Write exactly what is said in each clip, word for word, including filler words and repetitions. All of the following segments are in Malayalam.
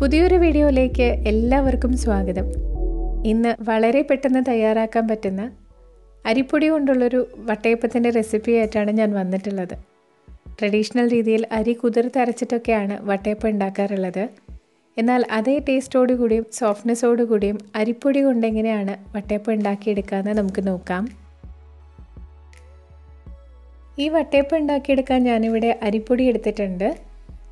പുതിയൊരു വീഡിയോയിലേക്ക് എല്ലാവർക്കും സ്വാഗതം. ഇന്ന് വളരെ പെട്ടെന്ന് തയ്യാറാക്കാൻ പറ്റുന്ന അരിപ്പൊടി കൊണ്ടുള്ളൊരു വട്ടയപ്പത്തിൻ്റെ റെസിപ്പിയായിട്ടാണ് ഞാൻ വന്നിട്ടുള്ളത്. ട്രഡീഷണൽ രീതിയിൽ അരി കുതിർത്തരച്ചിട്ടൊക്കെയാണ് വട്ടയപ്പം ഉണ്ടാക്കാറുള്ളത്. എന്നാൽ അതേ ടേസ്റ്റോടുകൂടിയും സോഫ്റ്റ്നെസ്സോടുകൂടിയും അരിപ്പൊടി കൊണ്ടെങ്ങനെയാണ് വട്ടയപ്പം ഉണ്ടാക്കിയെടുക്കാമെന്ന് നമുക്ക് നോക്കാം. ഈ വട്ടയപ്പം ഉണ്ടാക്കിയെടുക്കാൻ ഞാനിവിടെ അരിപ്പൊടി എടുത്തിട്ടുണ്ട്.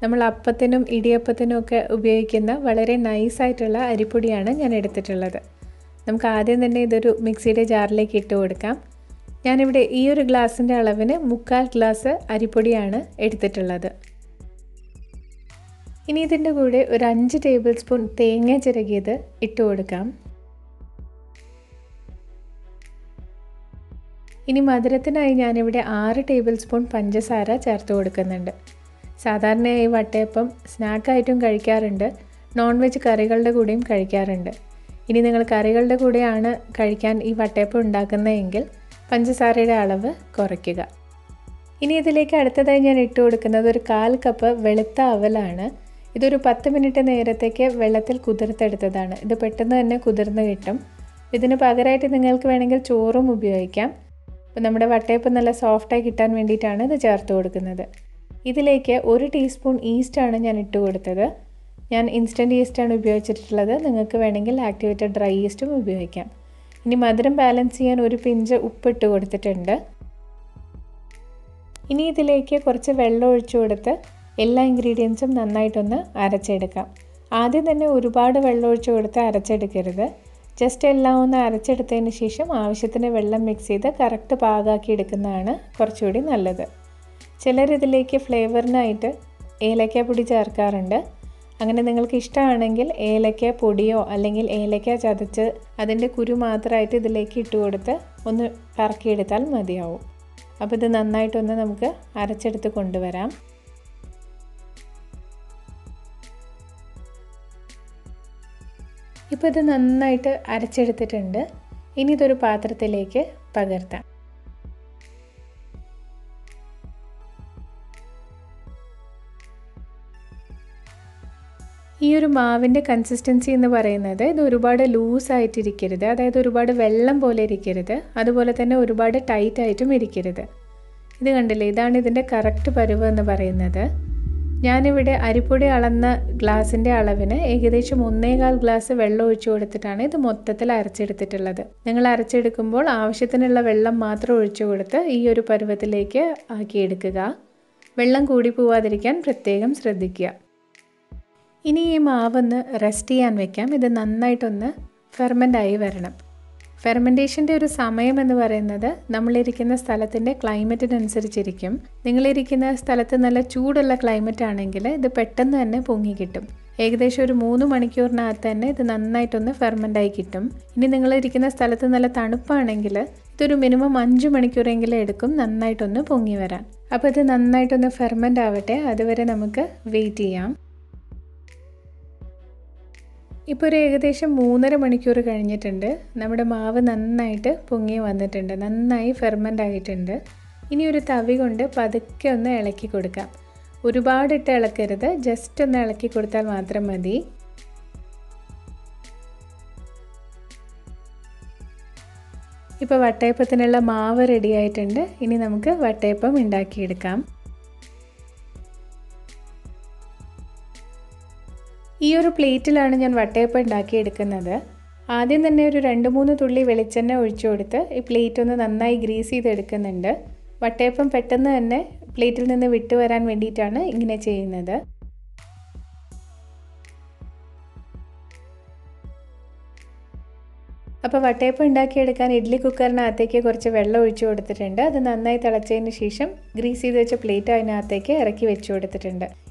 നമ്മൾ അപ്പത്തിനും ഇടിയപ്പത്തിനും ഒക്കെ ഉപയോഗിക്കുന്ന വളരെ നൈസായിട്ടുള്ള അരിപ്പൊടിയാണ് ഞാൻ എടുത്തിട്ടുള്ളത്. നമുക്ക് ആദ്യം തന്നെ ഇതൊരു മിക്സിയുടെ ജാറിലേക്ക് ഇട്ട് കൊടുക്കാം. ഞാനിവിടെ ഈ ഒരു ഗ്ലാസിൻ്റെ അളവിന് മുക്കാൽ ഗ്ലാസ് അരിപ്പൊടിയാണ് എടുത്തിട്ടുള്ളത്. ഇനി ഇതിൻ്റെ കൂടെ ഒരു അഞ്ച് ടേബിൾ സ്പൂൺ തേങ്ങ ചിരകിയത് ഇട്ട് കൊടുക്കാം. ഇനി മധുരത്തിനായി ഞാനിവിടെ ആറ് ടേബിൾ സ്പൂൺ പഞ്ചസാര ചേർത്ത് കൊടുക്കുന്നുണ്ട്. സാധാരണയായി വട്ടയപ്പം സ്നാക്കായിട്ടും കഴിക്കാറുണ്ട്, നോൺ വെജ് കറികളുടെ കൂടെയും കഴിക്കാറുണ്ട്. ഇനി നിങ്ങൾ കറികളുടെ കൂടെയാണ് കഴിക്കാൻ ഈ വട്ടയപ്പം ഉണ്ടാക്കുന്നതെങ്കിൽ പഞ്ചസാരയുടെ അളവ് കുറയ്ക്കുക. ഇനി ഇതിലേക്ക് അടുത്തതായി ഞാൻ ഇട്ട് കൊടുക്കുന്നത് ഒരു കാൽ കപ്പ് വെളുത്ത അവലാണ്. ഇതൊരു പത്ത് മിനിറ്റ് നേരത്തേക്ക് വെള്ളത്തിൽ കുതിർത്തെടുത്തതാണ്. ഇത് പെട്ടെന്ന് തന്നെ കുതിർന്ന് കിട്ടും. ഇതിന് പകരമായിട്ട് നിങ്ങൾക്ക് വേണമെങ്കിൽ ചോറും ഉപയോഗിക്കാം. അപ്പോൾ നമ്മുടെ വട്ടയപ്പം നല്ല സോഫ്റ്റായി കിട്ടാൻ വേണ്ടിയിട്ടാണ് ഇത് ചേർത്ത് കൊടുക്കുന്നത്. ഇതിലേക്ക് ഒരു ടീസ്പൂൺ ഈസ്റ്റാണ് ഞാൻ ഇട്ട് കൊടുത്തത്. ഞാൻ ഇൻസ്റ്റൻറ്റ് ഈസ്റ്റാണ് ഉപയോഗിച്ചിട്ടുള്ളത്. നിങ്ങൾക്ക് വേണമെങ്കിൽ ആക്ടിവേറ്റഡ് ഡ്രൈ ഈസ്റ്റും ഉപയോഗിക്കാം. ഇനി മധുരം ബാലൻസ് ചെയ്യാൻ ഒരു പിഞ്ച് ഉപ്പിട്ട് കൊടുത്തിട്ടുണ്ട്. ഇനി ഇതിലേക്ക് കുറച്ച് വെള്ളം ഒഴിച്ചു കൊടുത്ത് എല്ലാ ഇൻഗ്രീഡിയൻസും നന്നായിട്ടൊന്ന് അരച്ചെടുക്കാം. ആദ്യം തന്നെ ഒരുപാട് വെള്ളം ഒഴിച്ചു കൊടുത്ത് അരച്ചെടുക്കരുത്. ജസ്റ്റ് എല്ലാം ഒന്ന് അരച്ചെടുത്തതിന് ശേഷം ആവശ്യത്തിന് വെള്ളം മിക്സ് ചെയ്ത് കറക്റ്റ് പാകമാക്കി എടുക്കുന്നതാണ് കുറച്ചുകൂടി നല്ലത്. ചിലരിതിലേക്ക് ഫ്ലേവറിനായിട്ട് ഏലക്ക പൊടി ചേർക്കാറുണ്ട്. അങ്ങനെ നിങ്ങൾക്ക് ഇഷ്ടമാണെങ്കിൽ ഏലക്ക പൊടിയോ അല്ലെങ്കിൽ ഏലക്ക ചതച്ച് അതിൻ്റെ കുരു മാത്രമായിട്ട് ഇതിലേക്ക് ഇട്ട് കൊടുത്ത് ഒന്ന് കറക്കിയെടുത്താൽ മതിയാവും. അപ്പോൾ ഇത് നന്നായിട്ടൊന്ന് നമുക്ക് അരച്ചെടുത്ത് കൊണ്ടുവരാം. ഇപ്പോൾ ഇത് നന്നായിട്ട് അരച്ചെടുത്തിട്ടുണ്ട്. ഇനി ഇതൊരു പാത്രത്തിലേക്ക് പകർത്താം. ഈ ഒരു മാവിൻ്റെ കൺസിസ്റ്റൻസി എന്ന് പറയുന്നത് ഇത് ഒരുപാട് ലൂസായിട്ടിരിക്കരുത്, അതായത് ഒരുപാട് വെള്ളം പോലെ ഇരിക്കരുത്, അതുപോലെ തന്നെ ഒരുപാട് ടൈറ്റായിട്ടും ഇരിക്കരുത്. ഇത് കണ്ടില്ലേ, ഇതാണ് ഇതിൻ്റെ കറക്റ്റ് പരുവം എന്ന് പറയുന്നത്. ഞാനിവിടെ അരിപ്പൊടി അളന്ന ഗ്ലാസിൻ്റെ അളവിന് ഏകദേശം ഒന്നേകാൽ ഗ്ലാസ് വെള്ളം ഒഴിച്ചു കൊടുത്തിട്ടാണ് ഇത് മൊത്തത്തിൽ അരച്ചെടുത്തിട്ടുള്ളത്. നിങ്ങൾ അരച്ചെടുക്കുമ്പോൾ ആവശ്യത്തിനുള്ള വെള്ളം മാത്രം ഒഴിച്ചു കൊടുത്ത് ഈ ഒരു പരുവത്തിലേക്ക് ആക്കിയെടുക്കുക. വെള്ളം കൂടി പോവാതിരിക്കാൻ പ്രത്യേകം ശ്രദ്ധിക്കുക. ഇനി ഈ മാവൊന്ന് റെസ്റ്റ് ചെയ്യാൻ വെക്കാം. ഇത് നന്നായിട്ടൊന്ന് ഫെർമെൻ്റായി വരണം. ഫെർമെൻറ്റേഷൻ്റെ ഒരു സമയം എന്ന് പറയുന്നത് നമ്മളിരിക്കുന്ന സ്ഥലത്തിൻ്റെ ക്ലൈമറ്റിനനുസരിച്ചിരിക്കും. നിങ്ങളിരിക്കുന്ന സ്ഥലത്ത് നല്ല ചൂടുള്ള ക്ലൈമറ്റ് ആണെങ്കിൽ ഇത് പെട്ടെന്ന് തന്നെ പൊങ്ങിക്കിട്ടും. ഏകദേശം ഒരു മൂന്ന് മണിക്കൂറിനകത്ത് തന്നെ ഇത് നന്നായിട്ടൊന്ന് ഫെർമെൻ്റായി കിട്ടും. ഇനി നിങ്ങളിരിക്കുന്ന സ്ഥലത്ത് നല്ല തണുപ്പാണെങ്കിൽ ഇതൊരു മിനിമം അഞ്ച് മണിക്കൂറെങ്കിലും എടുക്കും നന്നായിട്ടൊന്ന് പൊങ്ങി വരാൻ. അപ്പോൾ ഇത് നന്നായിട്ടൊന്ന് ഫെർമെൻ്റ് ആവട്ടെ, അതുവരെ നമുക്ക് വെയിറ്റ് ചെയ്യാം. ഇപ്പോൾ ഒരു ഏകദേശം മൂന്നര മണിക്കൂർ കഴിഞ്ഞിട്ടുണ്ട്. നമ്മുടെ മാവ് നന്നായിട്ട് പൊങ്ങി വന്നിട്ടുണ്ട്, നന്നായി ഫെർമെൻ്റ് ആയിട്ടുണ്ട്. ഇനി ഒരു തവി കൊണ്ട് പതുക്കെ ഒന്ന് ഇളക്കി കൊടുക്കാം. ഒരുപാടിട്ട് ഇളക്കരുത്, ജസ്റ്റ് ഒന്ന് ഇളക്കി കൊടുത്താൽ മാത്രം മതി. ഇപ്പോൾ വട്ടയപ്പത്തിനുള്ള മാവ് റെഡിയായിട്ടുണ്ട്. ഇനി നമുക്ക് വട്ടയപ്പം ഉണ്ടാക്കിയെടുക്കാം. ഈ ഒരു പ്ലേറ്റിലാണ് ഞാൻ വട്ടയപ്പം ഉണ്ടാക്കിയെടുക്കുന്നത്. ആദ്യം തന്നെ ഒരു രണ്ട് മൂന്ന് തുള്ളി വെളിച്ചെണ്ണ ഒഴിച്ചു കൊടുത്ത് ഈ പ്ലേറ്റ് ഒന്ന് നന്നായി ഗ്രീസ് ചെയ്തെടുക്കുന്നുണ്ട്. വട്ടയപ്പം പെട്ടെന്ന് തന്നെ പ്ലേറ്റിൽ നിന്ന് വിട്ടു വരാൻ വേണ്ടിയിട്ടാണ് ഇങ്ങനെ ചെയ്യുന്നത്. അപ്പോൾ വട്ടയപ്പം ഉണ്ടാക്കിയെടുക്കാൻ ഇഡ്ഡലി കുക്കറിനകത്തേക്ക് കുറച്ച് വെള്ളം ഒഴിച്ചു കൊടുത്തിട്ടുണ്ട്. അത് നന്നായി തിളച്ചതിന് ശേഷം ഗ്രീസ് ചെയ്ത് വെച്ച പ്ലേറ്റ് അതിനകത്തേക്ക് ഇറക്കി വെച്ചു കൊടുത്തിട്ടുണ്ട്.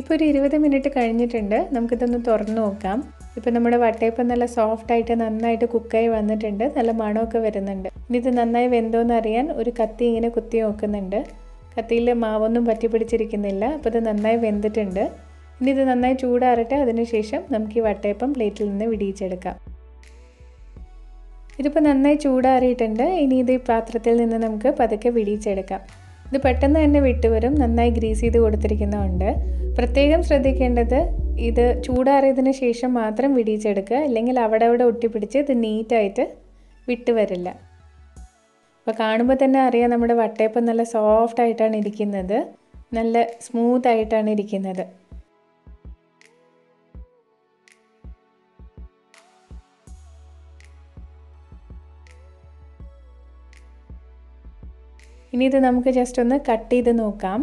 ഇപ്പോൾ ഒരു ഇരുപത് മിനിറ്റ് കഴിഞ്ഞിട്ടുണ്ട്. നമുക്കിതൊന്ന് തുറന്ന് നോക്കാം. ഇപ്പോൾ നമ്മുടെ വട്ടയപ്പം നല്ല സോഫ്റ്റായിട്ട് നന്നായിട്ട് കുക്കായി വന്നിട്ടുണ്ട്. നല്ല മണമൊക്കെ വരുന്നുണ്ട്. ഇനി ഇത് നന്നായി വെന്തോന്ന് അറിയാൻ ഒരു കത്തി ഇങ്ങനെ കുത്തി നോക്കുന്നുണ്ട്. കത്തിയിൽ മാവൊന്നും പറ്റി പിടിച്ചിരിക്കുന്നില്ല. അപ്പോൾ ഇത് നന്നായി വെന്തിട്ടുണ്ട്. ഇനി ഇത് നന്നായി ചൂടാറട്ടെ. അതിനുശേഷം നമുക്ക് ഈ വട്ടയപ്പം പ്ലേറ്റിൽ നിന്ന് വിടിയിച്ചെടുക്കാം. ഇതിപ്പോൾ നന്നായി ചൂടാറിയിട്ടുണ്ട്. ഇനി ഇത് ഈ പാത്രത്തിൽ നിന്ന് നമുക്ക് പതുക്കെ വിടിയിച്ചെടുക്കാം. ഇത് പെട്ടെന്ന് തന്നെ വിട്ടുവരും. നന്നായി ഗ്രീസ് ചെയ്ത് കൊടുത്തിരിക്കുന്നതുകൊണ്ട് പ്രത്യേകം ശ്രദ്ധിക്കേണ്ടത് ഇത് ചൂടാറിയതിന് ശേഷം മാത്രം വിടിയിച്ചെടുക്കുക. അല്ലെങ്കിൽ അവിടെ അവിടെ ഒട്ടിപ്പിടിച്ച് ഇത് നീറ്റായിട്ട് വിട്ടുവരില്ല. അപ്പോൾ കാണുമ്പോൾ തന്നെ അറിയാം നമ്മുടെ വട്ടയപ്പം നല്ല സോഫ്റ്റായിട്ടാണ് ഇരിക്കുന്നത്, നല്ല സ്മൂത്തായിട്ടാണ് ഇരിക്കുന്നത്. ഇനി ഇത് നമുക്ക് ജസ്റ്റ് ഒന്ന് കട്ട് ചെയ്ത് നോക്കാം.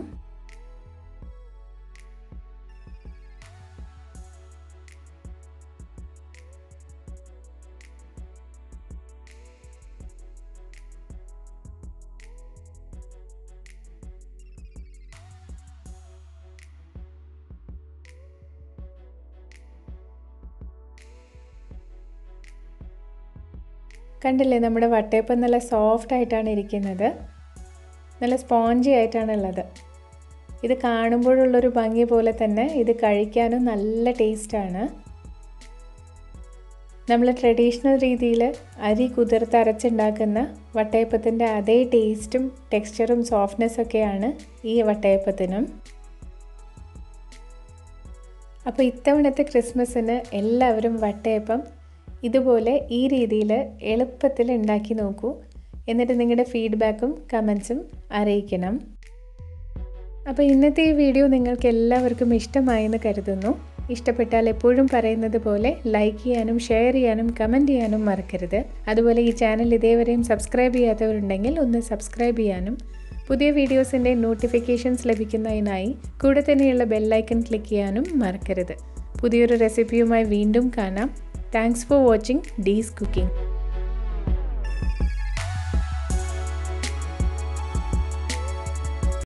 കണ്ടില്ലേ, നമ്മുടെ വട്ടയപ്പം നല്ല സോഫ്റ്റായിട്ടാണ് ഇരിക്കുന്നത്, നല്ല സ്പോഞ്ചി ആയിട്ടാണുള്ളത്. ഇത് കാണുമ്പോഴുള്ളൊരു ഭംഗി പോലെ തന്നെ ഇത് കഴിക്കാനും നല്ല ടേസ്റ്റാണ്. നമ്മൾ ട്രഡീഷണൽ രീതിയിൽ അരി കുതിർത്ത് അരച്ചുണ്ടാക്കുന്ന വട്ടയപ്പത്തിൻ്റെ അതേ ടേസ്റ്റും ടെക്സ്ചറും സോഫ്റ്റ്നെസ്സൊക്കെയാണ് ഈ വട്ടയപ്പത്തിനും. അപ്പോൾ ഇത്തവണത്തെ ക്രിസ്മസിന് എല്ലാവരും വട്ടയപ്പം ഇതുപോലെ ഈ രീതിയിൽ എളുപ്പത്തിൽ ഉണ്ടാക്കി നോക്കൂ. എന്നിട്ട് നിങ്ങളുടെ ഫീഡ്ബാക്കും കമൻസും അറിയിക്കണം. അപ്പോൾ ഇന്നത്തെ ഈ വീഡിയോ നിങ്ങൾക്ക് എല്ലാവർക്കും ഇഷ്ടമായെന്ന് കരുതുന്നു. ഇഷ്ടപ്പെട്ടാൽ എപ്പോഴും പറയുന്നത് പോലെ ലൈക്ക് ചെയ്യാനും ഷെയർ ചെയ്യാനും കമൻറ്റ് ചെയ്യാനും മറക്കരുത്. അതുപോലെ ഈ ചാനൽ ഇതേവരെയും സബ്സ്ക്രൈബ് ചെയ്യാത്തവരുണ്ടെങ്കിൽ ഒന്ന് സബ്സ്ക്രൈബ് ചെയ്യാനും പുതിയ വീഡിയോസിൻ്റെ നോട്ടിഫിക്കേഷൻസ് ലഭിക്കുന്നതിനായി കൂടെ തന്നെയുള്ള ബെല്ലൈക്കൺ ക്ലിക്ക് ചെയ്യാനും മറക്കരുത്. പുതിയൊരു റെസിപ്പിയുമായി വീണ്ടും കാണാം. Thanks for watching Dee's cooking.